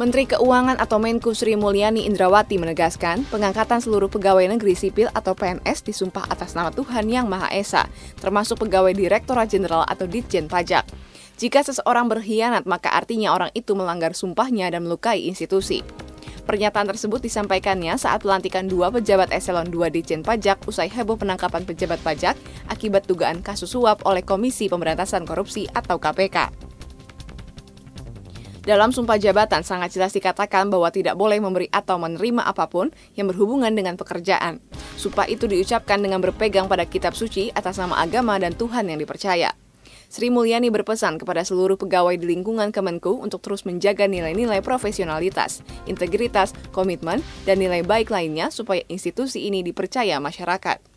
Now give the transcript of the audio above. Menteri Keuangan atau Menko Sri Mulyani Indrawati menegaskan, pengangkatan seluruh pegawai negeri sipil atau PNS disumpah atas nama Tuhan Yang Maha Esa, termasuk pegawai Direktorat Jenderal atau Ditjen Pajak. Jika seseorang berkhianat, maka artinya orang itu melanggar sumpahnya dan melukai institusi. Pernyataan tersebut disampaikannya saat pelantikan dua pejabat eselon 2 Ditjen Pajak usai heboh penangkapan pejabat pajak akibat dugaan kasus suap oleh Komisi Pemberantasan Korupsi atau KPK. Dalam sumpah jabatan sangat jelas dikatakan bahwa tidak boleh memberi atau menerima apapun yang berhubungan dengan pekerjaan. Sumpah itu diucapkan dengan berpegang pada kitab suci atas nama agama dan Tuhan yang dipercaya. Sri Mulyani berpesan kepada seluruh pegawai di lingkungan Kemenku untuk terus menjaga nilai-nilai profesionalitas, integritas, komitmen, dan nilai baik lainnya supaya institusi ini dipercaya masyarakat.